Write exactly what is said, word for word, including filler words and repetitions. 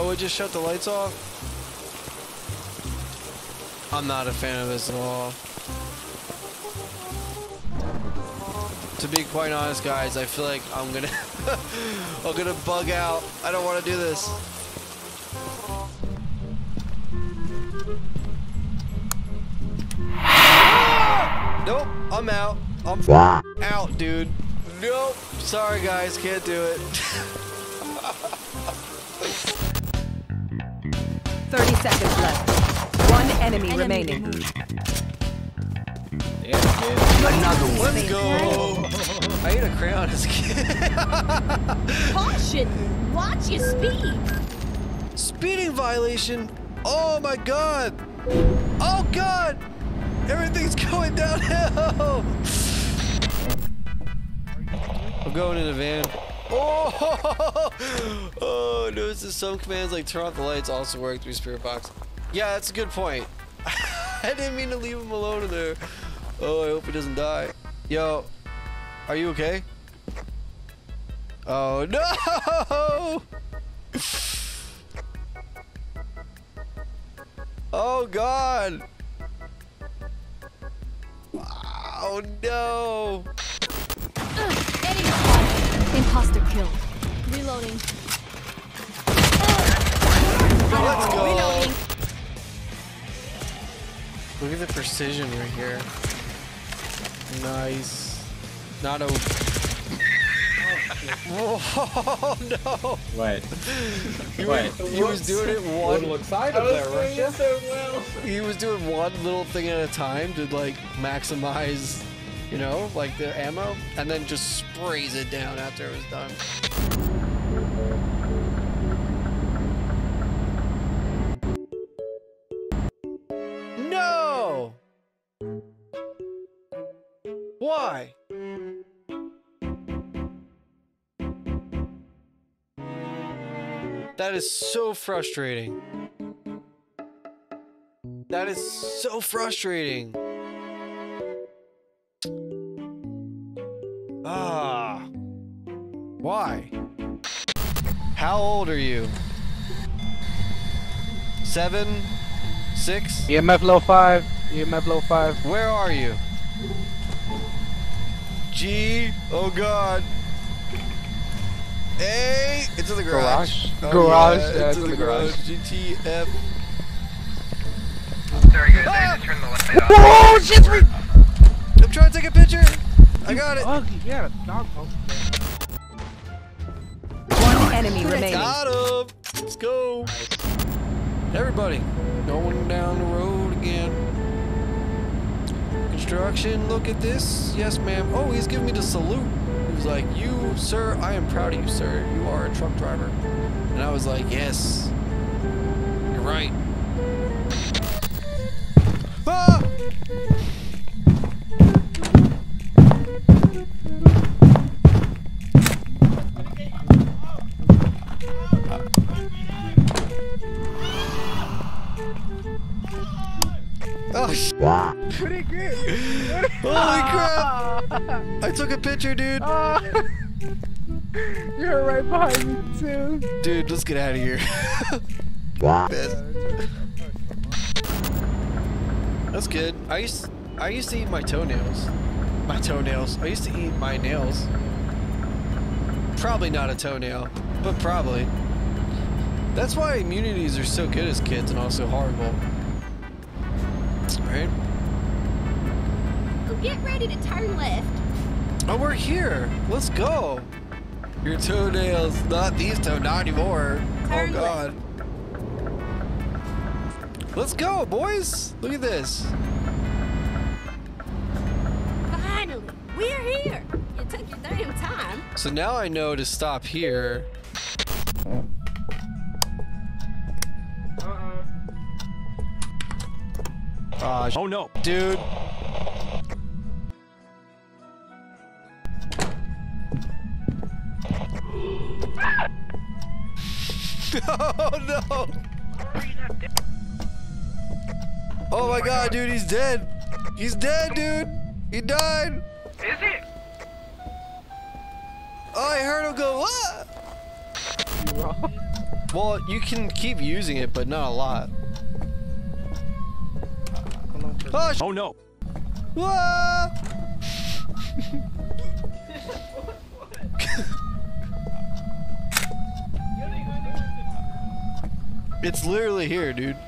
Oh, it just shut the lights off? I'm not a fan of this at all. To be quite honest, guys, I feel like I'm gonna I'm gonna bug out. I don't want to do this. Nope, I'm out. I'm out, dude. Nope. Sorry, guys, can't do it. Thirty seconds left. One enemy, enemy. remaining. Yeah, yeah. Another one. Let's go. I ate a crayon as a kid. Caution! Watch your speed. Speeding violation. Oh my god. Oh god. Everything's going downhill! I'm going in a van. Oh! Oh, notice that some commands like turn off the lights also work through Spirit Box. Yeah, that's a good point. I didn't mean to leave him alone in there. Oh, I hope he doesn't die. Yo, are you okay? Oh, no! Oh, God! Oh no! Ugh, imposter killed. Reloading. Uh, Let's go. Reloading. Look at the precision right here. Nice. Not a. Oh no! Wait. You Wait. Were, he was doing it one. Little side of there, right? So well. He was doing one little thing at a time to like maximize, you know, like the ammo, and then just sprays it down after it was done. No! Why? That is so frustrating. That is so frustrating. Ah. Why? How old are you? Seven? Six? E M F low five. E M F low five. Where are you? G. Oh God. Hey, it's in the garage. Garage. Oh, garage. Yeah, yeah, it's, it's in the garage. G T F. Sorry, guys. Ah! I had to turn the light off. Whoa, shit! I'm trying to take a picture. I got it. Oh, yeah, dog poke. One enemy remaining. Got him. Let's go. Nice. Everybody, going down the road again. Construction. Look at this. Yes, ma'am. Oh, he's giving me the salute. Was like, you, sir, I am proud of you, sir. You are a truck driver. And I was like, yes, you're right. Ah! Oh, sh pretty good. Holy crap! I took a picture, dude. Uh, you're right behind me too. Dude, let's get out of here. That's good. I used to, I used to eat my toenails. My toenails. I used to eat my nails. Probably not a toenail, but probably. That's why immunities are so good as kids and also horrible. Right. Get ready to turn left. Oh, we're here. Let's go. Your toenails, not these toe, not anymore. Turn oh God. Left. Let's go, boys. Look at this. Finally, we're here. You took your damn time. So now I know to stop here. Uh, oh no, dude. Oh no. Oh my god, dude, he's dead. He's dead, dude. He died. Is it? Oh, I heard him go, what? Well, you can keep using it, but not a lot. Oh, oh no! What? It's literally here, dude.